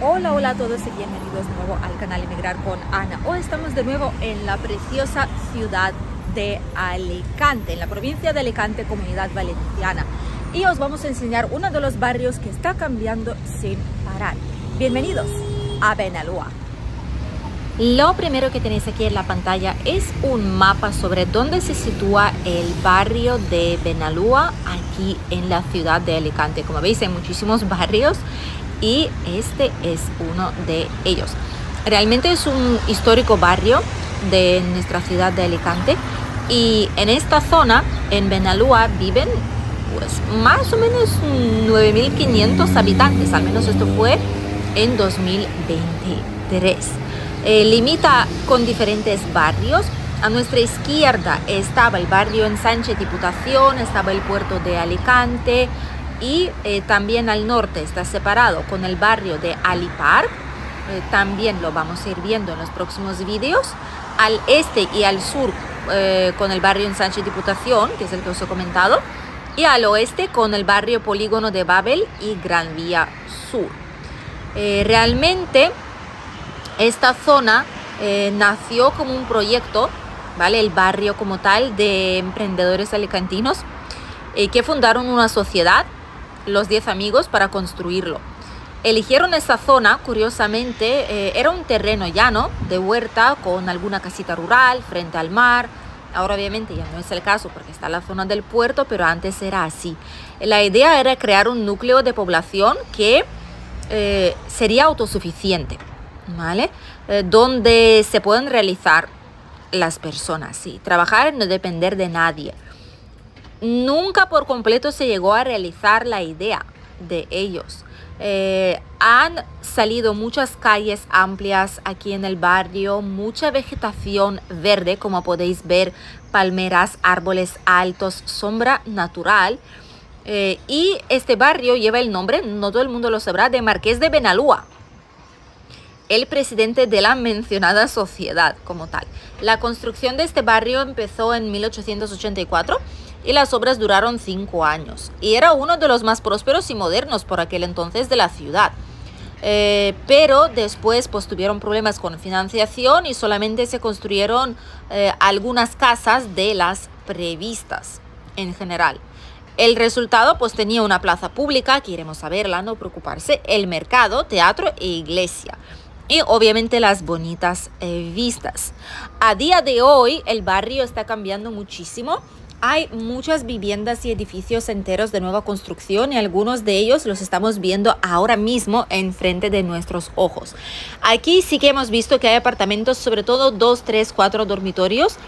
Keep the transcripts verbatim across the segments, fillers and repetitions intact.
Hola, hola a todos y bienvenidos de nuevo al canal Emigrar con Ana. Hoy estamos de nuevo en la preciosa ciudad de Alicante, en la provincia de Alicante, Comunidad Valenciana. Y os vamos a enseñar uno de los barrios que está cambiando sin parar. Bienvenidos a Benalúa. Lo primero que tenéis aquí en la pantalla es un mapa sobre dónde se sitúa el barrio de Benalúa aquí en la ciudad de Alicante. Como veis, hay muchísimos barrios y este es uno de ellos. Realmente es un histórico barrio de nuestra ciudad de Alicante y en esta zona, en Benalúa, viven pues más o menos nueve mil quinientos habitantes, al menos esto fue en dos mil veintitrés. Eh, limita con diferentes barrios. A nuestra izquierda estaba el barrio Ensanche Diputación, estaba el puerto de Alicante y eh, también al norte está separado con el barrio de Alipar, eh, también lo vamos a ir viendo en los próximos vídeos. Al este y al sur eh, con el barrio Ensanche Diputación, que es el que os he comentado, y al oeste con el barrio Polígono de Babel y Gran Vía Sur. Eh, realmente esta zona eh, nació como un proyecto, ¿vale? El barrio como tal, de emprendedores alicantinos eh, que fundaron una sociedad, los diez amigos, para construirlo. Eligieron esa zona, curiosamente, eh, era un terreno llano de huerta con alguna casita rural frente al mar. Ahora obviamente ya no es el caso porque está la zona del puerto, pero antes era así. La idea era crear un núcleo de población que eh, sería autosuficiente, ¿vale? Eh, donde se pueden realizar las personas, sí, trabajar y no depender de nadie. Nunca por completo se llegó a realizar la idea de ellos. Eh, han salido muchas calles amplias aquí en el barrio, mucha vegetación verde, como podéis ver, palmeras, árboles altos, sombra natural. Eh, y este barrio lleva el nombre, no todo el mundo lo sabrá, de Marqués de Benalúa, el presidente de la mencionada sociedad como tal. La construcción de este barrio empezó en mil ochocientos ochenta y cuatro y las obras duraron cinco años. Y era uno de los más prósperos y modernos por aquel entonces de la ciudad. Eh, pero después pues tuvieron problemas con financiación y solamente se construyeron eh, algunas casas de las previstas en general. El resultado pues tenía una plaza pública, que iremos a verla, no preocuparse, el mercado, teatro e iglesia. Y obviamente las bonitas eh, vistas. A día de hoy el barrio está cambiando muchísimo. Hay muchas viviendas y edificios enteros de nueva construcción y algunos de ellos los estamos viendo ahora mismo enfrente de nuestros ojos. Aquí sí que hemos visto que hay apartamentos, sobre todo dos, tres, cuatro dormitorios.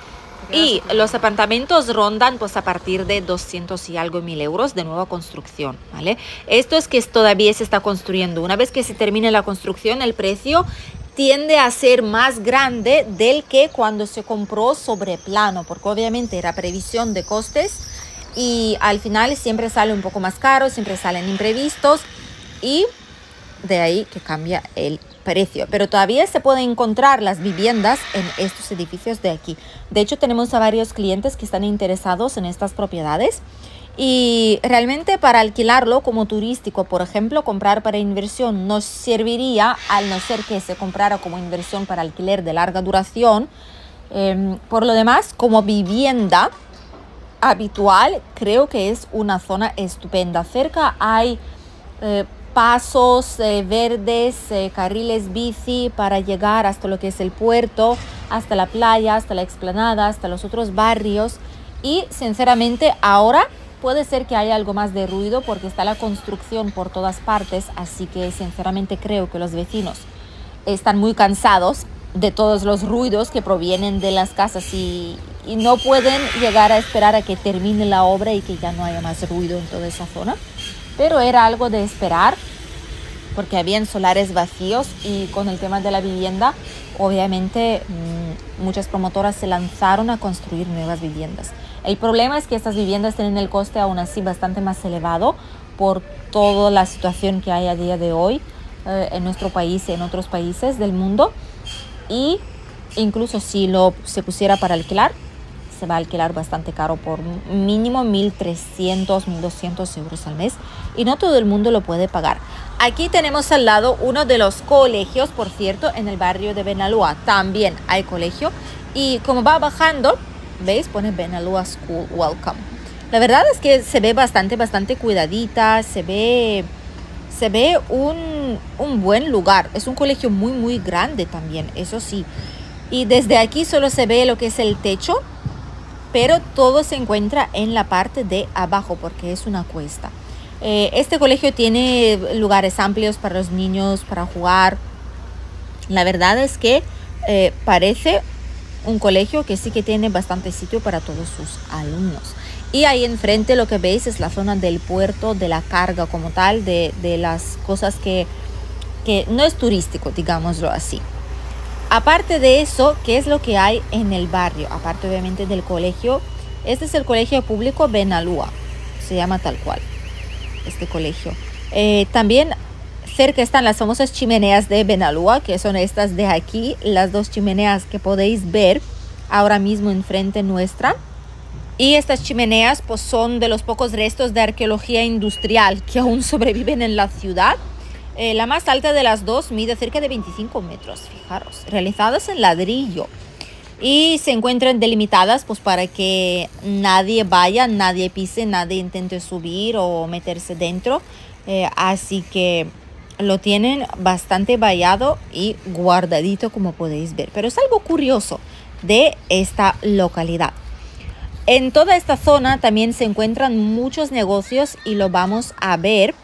Y los apartamentos rondan pues a partir de doscientos y algo mil euros de nueva construcción, ¿vale? Esto es que todavía se está construyendo. Una vez que se termine la construcción, el precio tiende a ser más grande del que cuando se compró sobre plano, porque obviamente era previsión de costes y al final siempre sale un poco más caro, siempre salen imprevistos y de ahí que cambia el precio. Pero todavía se pueden encontrar las viviendas en estos edificios de aquí. De hecho, tenemos a varios clientes que están interesados en estas propiedades y realmente para alquilarlo como turístico, por ejemplo, comprar para inversión nos serviría, al no ser que se comprara como inversión para alquiler de larga duración. Eh, por lo demás, como vivienda habitual, creo que es una zona estupenda. Cerca hay eh, pasos eh, verdes, eh, carriles bici para llegar hasta lo que es el puerto, hasta la playa, hasta la explanada, hasta los otros barrios. Y sinceramente ahora puede ser que haya algo más de ruido porque está la construcción por todas partes, así que sinceramente creo que los vecinos están muy cansados de todos los ruidos que provienen de las casas y, y no pueden llegar a esperar a que termine la obra y que ya no haya más ruido en toda esa zona. Pero era algo de esperar porque habían solares vacíos y con el tema de la vivienda, obviamente muchas promotoras se lanzaron a construir nuevas viviendas. El problema es que estas viviendas tienen el coste aún así bastante más elevado por toda la situación que hay a día de hoy eh, en nuestro país y en otros países del mundo. Y incluso si lo se pusiera para alquilar, se va a alquilar bastante caro, por mínimo mil trescientos, mil doscientos euros al mes. y no todo el mundo lo puede pagar. Aquí tenemos al lado uno de los colegios, por cierto, en el barrio de Benalúa. También hay colegio y como va bajando, ¿veis? Pone Benalúa School Welcome. La verdad es que se ve bastante, bastante cuidadita, se ve... Se ve un, un buen lugar. Es un colegio muy, muy grande también, eso sí. Y desde aquí solo se ve lo que es el techo, pero todo se encuentra en la parte de abajo porque es una cuesta. Eh, este colegio tiene lugares amplios para los niños, para jugar. La verdad es que eh, parece un colegio que sí que tiene bastante sitio para todos sus alumnos. Y ahí enfrente lo que veis es la zona del puerto, de la carga como tal, de, de las cosas que, que no es turístico, digámoslo así. Aparte de eso, ¿qué es lo que hay en el barrio? Aparte obviamente del colegio, este es el colegio público Benalúa, se llama tal cual, este colegio. Eh, también cerca están las famosas chimeneas de Benalúa, que son estas de aquí, las dos chimeneas que podéis ver ahora mismo enfrente nuestra. Y estas chimeneas pues, son de los pocos restos de arqueología industrial que aún sobreviven en la ciudad. Eh, la más alta de las dos mide cerca de veinticinco metros, fijaros, realizadas en ladrillo. Y se encuentran delimitadas pues, para que nadie vaya, nadie pise, nadie intente subir o meterse dentro. Eh, así que lo tienen bastante vallado y guardadito como podéis ver. Pero es algo curioso de esta localidad. En toda esta zona también se encuentran muchos negocios y lo vamos a ver.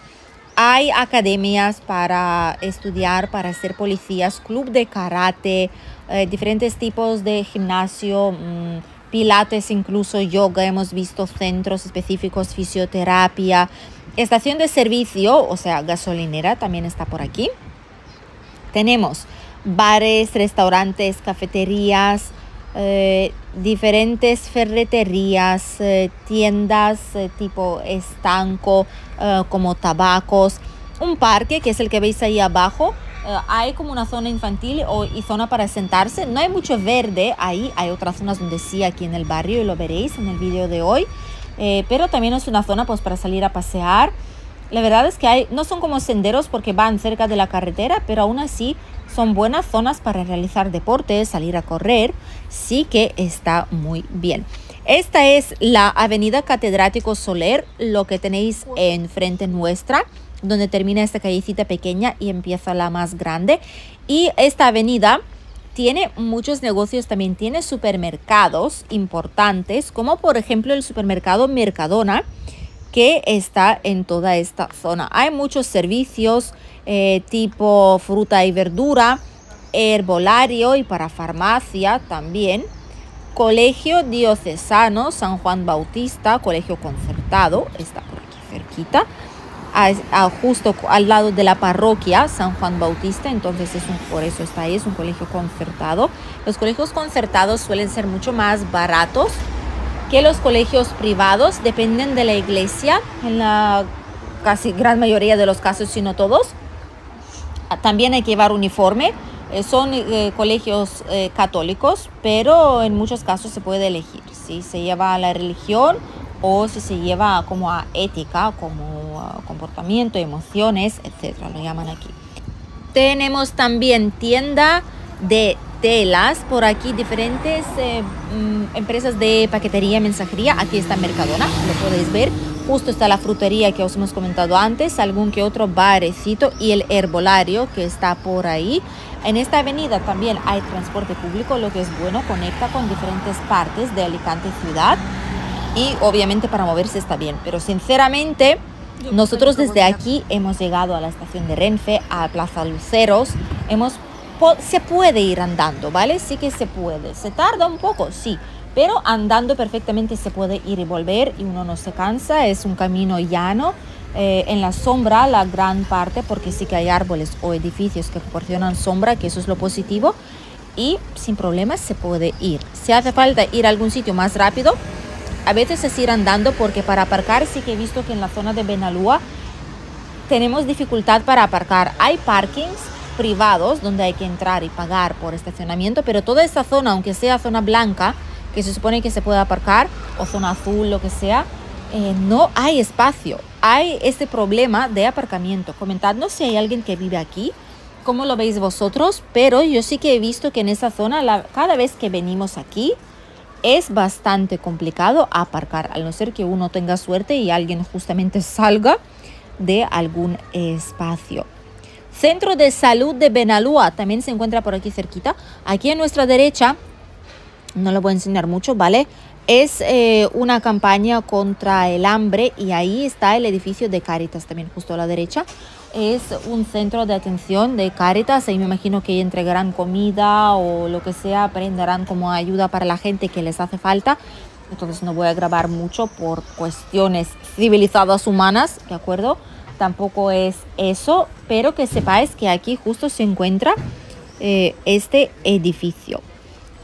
Hay academias para estudiar, para ser policías, club de karate, eh, diferentes tipos de gimnasio, mmm, pilates, incluso yoga. Hemos visto centros específicos, fisioterapia, estación de servicio, o sea, gasolinera también está por aquí. Tenemos bares, restaurantes, cafeterías, Eh, diferentes ferreterías, eh, tiendas eh, tipo estanco, eh, como tabacos, un parque que es el que veis ahí abajo. Eh, hay como una zona infantil o, y zona para sentarse, no hay mucho verde ahí, hay otras zonas donde sí aquí en el barrio y lo veréis en el vídeo de hoy, eh, pero también es una zona pues para salir a pasear. La verdad es que hay, no son como senderos porque van cerca de la carretera, pero aún así son buenas zonas para realizar deportes, salir a correr. Sí que está muy bien. Esta es la Avenida Catedrático Soler, lo que tenéis enfrente nuestra, donde termina esta callecita pequeña y empieza la más grande. Y esta avenida tiene muchos negocios, también tiene supermercados importantes, como por ejemplo el supermercado Mercadona, que está en toda esta zona. Hay muchos servicios eh, tipo fruta y verdura, herbolario y para farmacia también. Colegio Diocesano San Juan Bautista, colegio concertado, está por aquí cerquita, a, a, justo al lado de la parroquia San Juan Bautista, entonces es un, por eso está ahí, es un colegio concertado. Los colegios concertados suelen ser mucho más baratos que los colegios privados, dependen de la iglesia en la casi gran mayoría de los casos, si no todos. También hay que llevar uniforme. Eh, son eh, colegios eh, católicos, pero en muchos casos se puede elegir si se lleva a la religión o si se lleva como a ética, como a comportamiento, emociones, etcétera. Lo llaman aquí. Tenemos también tienda de telas, por aquí diferentes eh, empresas de paquetería, mensajería. Aquí está Mercadona, lo podéis ver, justo está la frutería que os hemos comentado antes, algún que otro barecito y el herbolario que está por ahí. En esta avenida también hay transporte público, lo que es bueno, conecta con diferentes partes de Alicante ciudad y obviamente para moverse está bien, pero sinceramente nosotros desde aquí hemos llegado a la estación de Renfe, a Plaza Luceros, hemos se puede ir andando, ¿vale? Sí que se puede. ¿Se tarda un poco? Sí. Pero andando perfectamente se puede ir y volver y uno no se cansa. Es un camino llano. Eh, en la sombra, la gran parte, porque sí que hay árboles o edificios que proporcionan sombra, que eso es lo positivo. Y sin problemas se puede ir. Si hace falta ir a algún sitio más rápido, a veces es ir andando, porque para aparcar sí que he visto que en la zona de Benalúa tenemos dificultad para aparcar. Hay parkings privados donde hay que entrar y pagar por estacionamiento, pero toda esta zona, aunque sea zona blanca, que se supone que se puede aparcar, o zona azul, lo que sea, eh, no hay espacio. hay este problema de aparcamiento. Comentadnos si hay alguien que vive aquí, cómo lo veis vosotros, pero yo sí que he visto que en esa zona, la, cada vez que venimos aquí, es bastante complicado aparcar, a no ser que uno tenga suerte y alguien justamente salga de algún espacio. Centro de Salud de Benalúa también se encuentra por aquí cerquita. Aquí a nuestra derecha, no lo voy a enseñar mucho, ¿vale? Es eh, una campaña contra el hambre y ahí está el edificio de Cáritas también justo a la derecha. Es un centro de atención de Cáritas y me imagino que entregarán comida o lo que sea, brindarán como ayuda para la gente que les hace falta. Entonces no voy a grabar mucho por cuestiones civilizadas humanas, ¿de acuerdo? Tampoco es eso, pero que sepáis que aquí justo se encuentra eh, este edificio.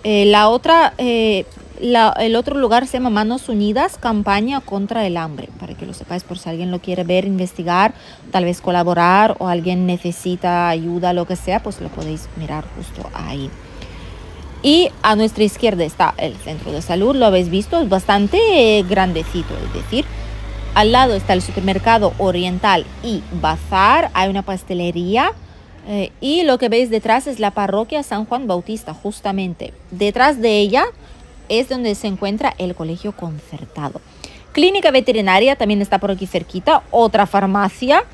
Eh, la otra, eh, la, el otro lugar se llama Manos Unidas, campaña contra el hambre, para que lo sepáis por si alguien lo quiere ver, investigar, tal vez colaborar o alguien necesita ayuda, lo que sea, pues lo podéis mirar justo ahí. Y a nuestra izquierda está el centro de salud, lo habéis visto, es bastante eh, grandecito, es decir, al lado está el supermercado oriental y bazar, hay una pastelería eh, y lo que veis detrás es la parroquia San Juan Bautista, justamente. Detrás de ella es donde se encuentra el colegio concertado. Clínica veterinaria también está por aquí cerquita, otra farmacia,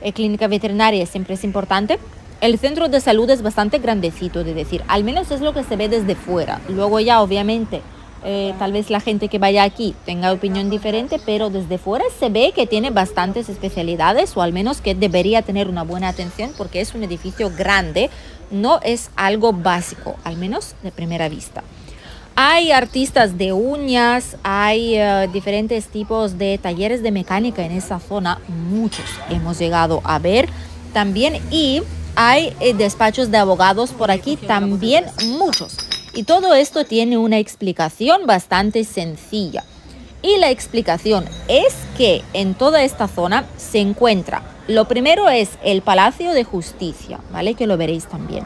eh, clínica veterinaria siempre es importante. El centro de salud es bastante grandecito, de decir, al menos es lo que se ve desde fuera. Luego ya obviamente... Eh, tal vez la gente que vaya aquí tenga opinión diferente, pero desde fuera se ve que tiene bastantes especialidades o al menos que debería tener una buena atención porque es un edificio grande, no es algo básico, al menos de primera vista. Hay artistas de uñas, hay eh, diferentes tipos de talleres de mecánica en esa zona, muchos hemos llegado a ver también y hay eh, despachos de abogados por aquí también, muchos. Y todo esto tiene una explicación bastante sencilla. Y la explicación es que en toda esta zona se encuentra, lo primero es el Palacio de Justicia, ¿vale? Que lo veréis también.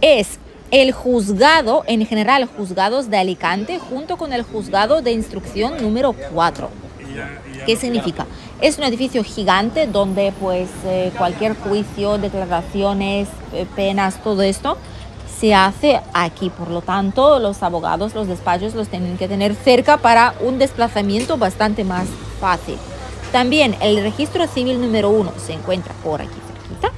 Es el juzgado, en general juzgados de Alicante, junto con el juzgado de instrucción número cuatro. ¿Qué significa? Es un edificio gigante donde pues eh, cualquier juicio, declaraciones, eh, penas, todo esto... se hace aquí, por lo tanto los abogados, los despachos los tienen que tener cerca para un desplazamiento bastante más fácil. También el registro civil número uno se encuentra por aquí cerquita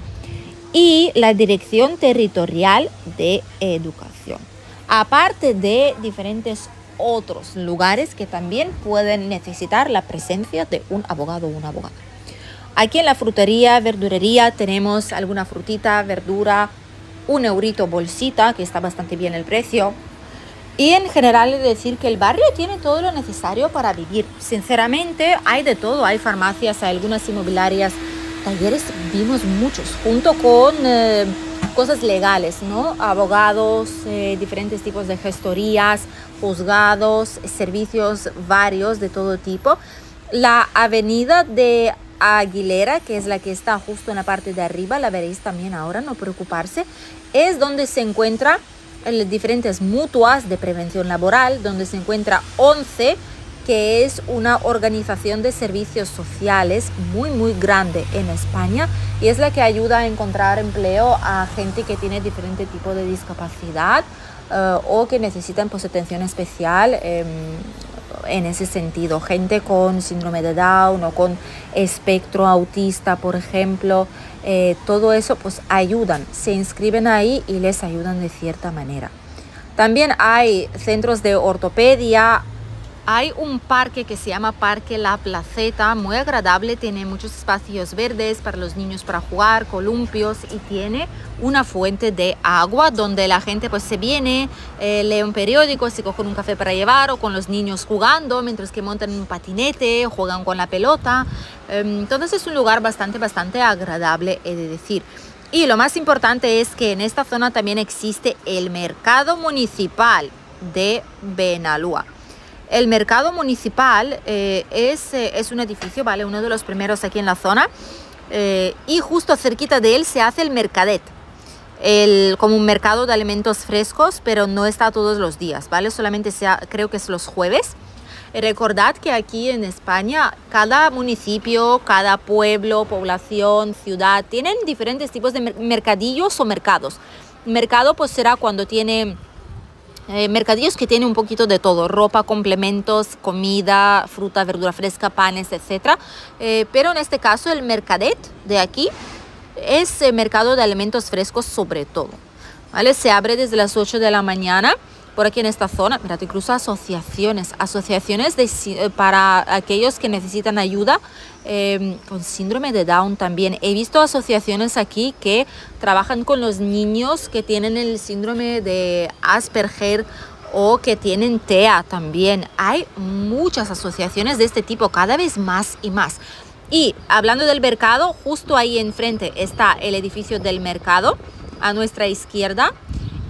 y la Dirección Territorial de Educación. Aparte de diferentes otros lugares que también pueden necesitar la presencia de un abogado o una abogada. Aquí en la frutería, verdurería tenemos alguna frutita, verdura, un eurito bolsita, que está bastante bien el precio. Y en general es decir que el barrio tiene todo lo necesario para vivir. Sinceramente hay de todo, hay farmacias, hay algunas inmobiliarias, talleres, vimos muchos, junto con eh, cosas legales, ¿no? Abogados, eh, diferentes tipos de gestorías, juzgados, servicios varios de todo tipo. La avenida de Aguilera, que es la que está justo en la parte de arriba, la veréis también ahora, no preocuparse, es donde se encuentran diferentes mutuas de prevención laboral, donde se encuentra ONCE, que es una organización de servicios sociales muy muy grande en España y es la que ayuda a encontrar empleo a gente que tiene diferente tipo de discapacidad uh, o que necesitan pues atención especial eh, en ese sentido, gente con síndrome de Down o con espectro autista, por ejemplo, eh, todo eso pues ayudan, se inscriben ahí y les ayudan de cierta manera. También hay centros de ortopedia, hay un parque que se llama Parque La Placeta, muy agradable, tiene muchos espacios verdes para los niños para jugar, columpios y tiene una fuente de agua donde la gente pues se viene, eh, lee un periódico, se coge un café para llevar o con los niños jugando mientras que montan un patinete, juegan con la pelota. Eh, entonces es un lugar bastante, bastante agradable, he de decir. Y lo más importante es que en esta zona también existe el mercado municipal de Benalúa. El mercado municipal eh, es, eh, es un edificio, ¿vale? Uno de los primeros aquí en la zona eh, y justo cerquita de él se hace el mercadet. El, como un mercado de alimentos frescos, pero no está todos los días, ¿vale? Solamente sea, creo que es los jueves. Recordad que aquí en España cada municipio, cada pueblo, población, ciudad tienen diferentes tipos de mercadillos o mercados. Mercado pues será cuando tiene eh, mercadillos que tiene un poquito de todo, ropa, complementos, comida, fruta, verdura fresca, panes, etcétera. Eh, pero en este caso el mercadet de aquí es eh, mercado de alimentos frescos sobre todo. ¿Vale? Se abre desde las ocho de la mañana por aquí en esta zona. Mirad, incluso asociaciones, asociaciones de, para aquellos que necesitan ayuda eh, con síndrome de Down también. He visto asociaciones aquí que trabajan con los niños que tienen el síndrome de Asperger o que tienen T E A también. Hay muchas asociaciones de este tipo, cada vez más y más. Y hablando del mercado, justo ahí enfrente está el edificio del mercado, a nuestra izquierda,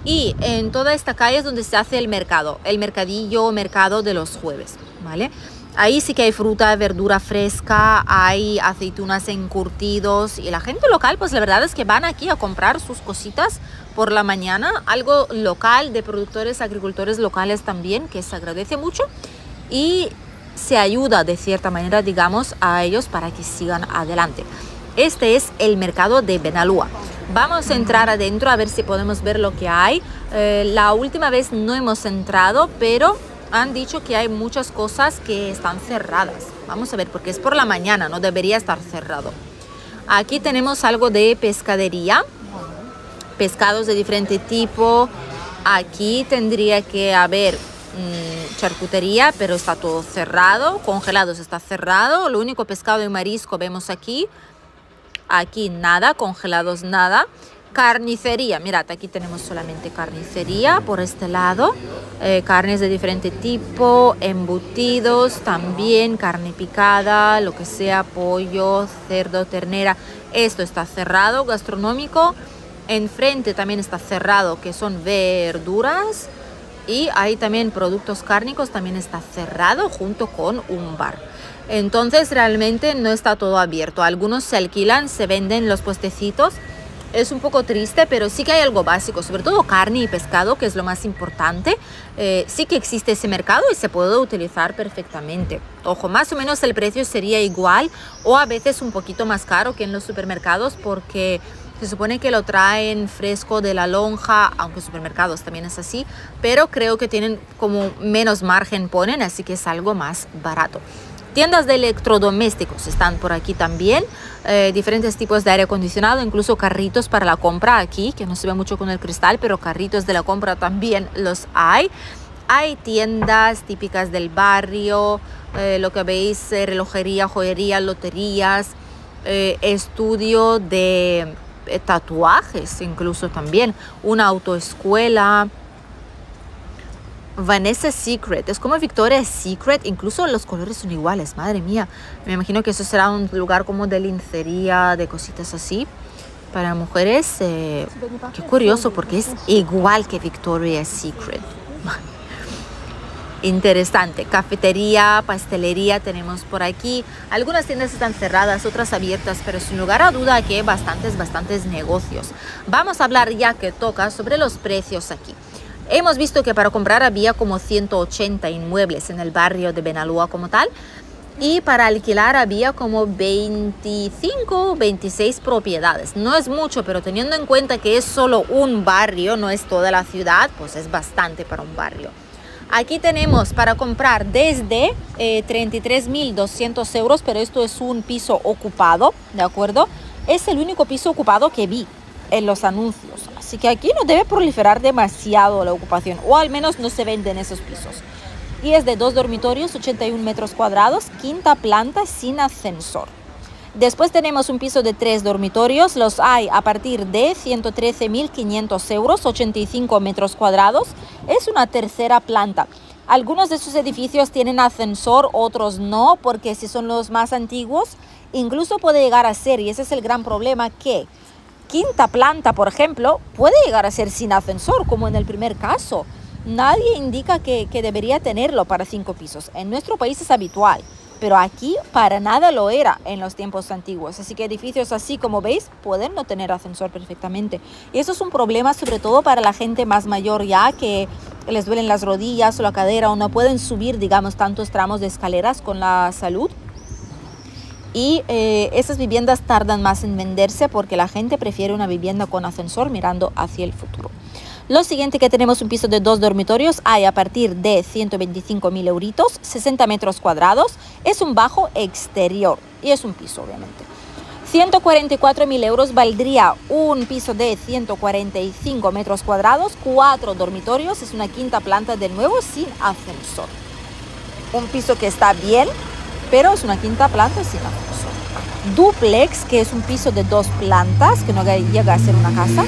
y en toda esta calle es donde se hace el mercado, el mercadillo, mercado de los jueves, ¿vale? Ahí sí que hay fruta, verdura fresca, hay aceitunas, encurtidos, y la gente local, pues la verdad es que van aquí a comprar sus cositas por la mañana, algo local de productores, agricultores locales también, que se agradece mucho, y se ayuda de cierta manera, digamos, a ellos para que sigan adelante. Este es el mercado de Benalúa. Vamos a entrar adentro a ver si podemos ver lo que hay. Eh, la última vez no hemos entrado, pero han dicho que hay muchas cosas que están cerradas. Vamos a ver, porque es por la mañana, no debería estar cerrado. Aquí tenemos algo de pescadería, pescados de diferente tipo. Aquí tendría que haber mmm, charcutería, pero está todo cerrado. Congelados está cerrado. Lo único pescado y marisco vemos aquí. Aquí nada, congelados nada. Carnicería, mirad, aquí tenemos solamente carnicería por este lado. Eh, carnes de diferente tipo, embutidos también, carne picada, lo que sea, pollo, cerdo, ternera. Esto está cerrado, gastronómico. Enfrente también está cerrado, que son verduras. Y ahí también productos cárnicos, también está cerrado junto con un bar. Entonces realmente no está todo abierto. Algunos se alquilan, se venden los puestecitos. Es un poco triste, pero sí que hay algo básico, sobre todo carne y pescado, que es lo más importante. Eh, sí que existe ese mercado y se puede utilizar perfectamente. Ojo, más o menos el precio sería igual o a veces un poquito más caro que en los supermercados, porque se supone que lo traen fresco de la lonja, aunque supermercados también es así, pero creo que tienen como menos margen ponen, así que es algo más barato. Tiendas de electrodomésticos están por aquí también, eh, diferentes tipos de aire acondicionado, incluso carritos para la compra aquí, que no se ve mucho con el cristal, pero carritos de la compra también los hay. Hay tiendas típicas del barrio, eh, lo que veis, eh, relojería, joyería, loterías, eh, estudio de eh, tatuajes incluso también, una autoescuela. Vanessa Secret, es como Victoria's Secret, incluso los colores son iguales, madre mía. Me imagino que eso será un lugar como de lincería, de cositas así para mujeres. Eh, qué curioso, porque es igual que Victoria's Secret. Interesante. Cafetería, pastelería tenemos por aquí. Algunas tiendas están cerradas, otras abiertas, pero sin lugar a duda que hay bastantes, bastantes negocios. Vamos a hablar ya que toca sobre los precios aquí. Hemos visto que para comprar había como ciento ochenta inmuebles en el barrio de Benalúa como tal, y para alquilar había como veinticinco o veintiséis propiedades. No es mucho, pero teniendo en cuenta que es solo un barrio, no es toda la ciudad, pues es bastante para un barrio. Aquí tenemos para comprar desde eh, treinta y tres mil doscientos euros, pero esto es un piso ocupado, ¿de acuerdo? Es el único piso ocupado que vi en los anuncios, así que aquí no debe proliferar demasiado la ocupación, o al menos no se venden esos pisos. Y es de dos dormitorios, ochenta y un metros cuadrados, quinta planta sin ascensor. Después tenemos un piso de tres dormitorios, los hay a partir de ciento trece mil quinientos euros, ochenta y cinco metros cuadrados, es una tercera planta. Algunos de sus edificios tienen ascensor, otros no, porque si son los más antiguos, incluso puede llegar a ser, y ese es el gran problema, que quinta planta, por ejemplo, puede llegar a ser sin ascensor, como en el primer caso. Nadie indica que, que debería tenerlo para cinco pisos. En nuestro país es habitual, pero aquí para nada lo era en los tiempos antiguos. Así que edificios así, como veis, pueden no tener ascensor perfectamente. Y eso es un problema sobre todo para la gente más mayor ya, que que les duelen las rodillas o la cadera o no pueden subir, digamos, tantos tramos de escaleras con la salud. Y eh, esas viviendas tardan más en venderse porque la gente prefiere una vivienda con ascensor mirando hacia el futuro. Lo siguiente que tenemos, un piso de dos dormitorios, hay a partir de ciento veinticinco mil euritos, sesenta metros cuadrados, es un bajo exterior y es un piso obviamente. ciento cuarenta y cuatro mil euros valdría un piso de ciento cuarenta y cinco metros cuadrados, cuatro dormitorios, es una quinta planta de nuevo sin ascensor. Un piso que está bien, pero es una quinta planta sin ascensor. Duplex, que es un piso de dos plantas, que no llega a ser una casa,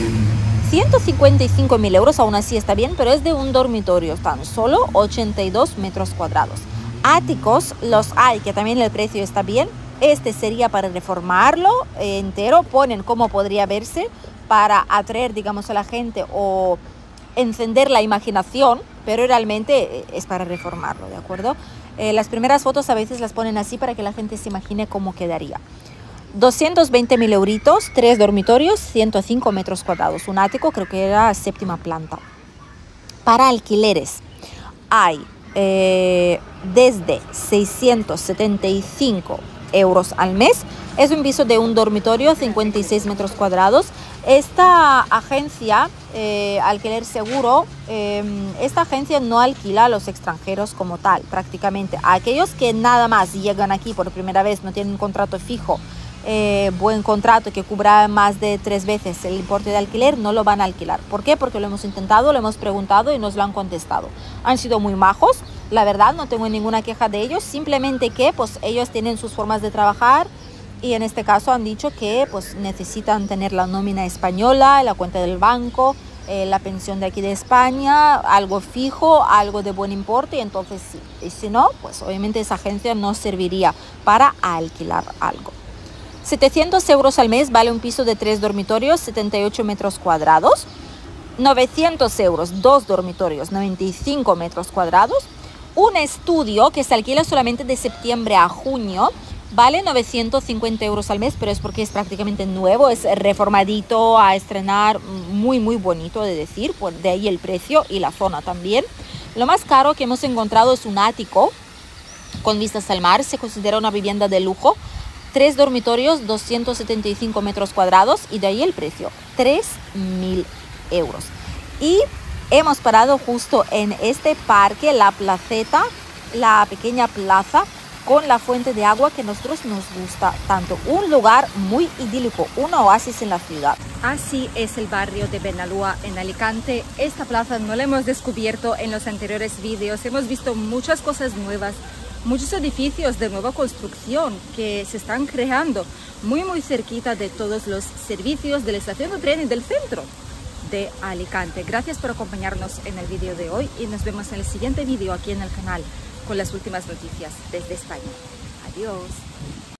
ciento cincuenta y cinco mil euros, aún así está bien, pero es de un dormitorio, tan solo ochenta y dos metros cuadrados. Áticos, los hay, que también el precio está bien. Este sería para reformarlo eh, entero, ponen cómo podría verse para atraer, digamos, a la gente o encender la imaginación, pero realmente es para reformarlo, ¿de acuerdo? Eh, las primeras fotos a veces las ponen así para que la gente se imagine cómo quedaría. doscientos veinte mil euritos, tres dormitorios, ciento cinco metros cuadrados, un ático, creo que era séptima planta. Para alquileres hay eh, desde seiscientos setenta y cinco euros al mes. Es un piso de un dormitorio, cincuenta y seis metros cuadrados. Esta agencia, eh, Alquiler Seguro, eh, esta agencia no alquila a los extranjeros como tal, prácticamente. A aquellos que nada más llegan aquí por primera vez, no tienen un contrato fijo, eh, buen contrato que cubra más de tres veces el importe de alquiler, no lo van a alquilar. ¿Por qué? Porque lo hemos intentado, lo hemos preguntado y nos lo han contestado. Han sido muy majos, la verdad, no tengo ninguna queja de ellos, simplemente que pues ellos tienen sus formas de trabajar. Y en este caso han dicho que pues, necesitan tener la nómina española, la cuenta del banco, eh, la pensión de aquí de España, algo fijo, algo de buen importe. Y entonces sí, y si no, pues obviamente esa agencia no serviría para alquilar algo. setecientos euros al mes vale un piso de tres dormitorios, setenta y ocho metros cuadrados. novecientos euros, dos dormitorios, noventa y cinco metros cuadrados. Un estudio que se alquila solamente de septiembre a junio. Vale novecientos cincuenta euros al mes, pero es porque es prácticamente nuevo, es reformadito, a estrenar, muy, muy bonito de decir, por de ahí el precio y la zona también. Lo más caro que hemos encontrado es un ático con vistas al mar, se considera una vivienda de lujo, tres dormitorios, doscientos setenta y cinco metros cuadrados y de ahí el precio, tres mil euros. Y hemos parado justo en este parque, La Placeta, la pequeña plaza, con la fuente de agua que a nosotros nos gusta tanto. Un lugar muy idílico, un oasis en la ciudad. Así es el barrio de Benalúa en Alicante. Esta plaza no la hemos descubierto en los anteriores vídeos. Hemos visto muchas cosas nuevas, muchos edificios de nueva construcción que se están creando muy muy cerquita de todos los servicios de la estación de tren y del centro de Alicante. Gracias por acompañarnos en el vídeo de hoy y nos vemos en el siguiente vídeo aquí en el canal, con las últimas noticias desde España. Adiós.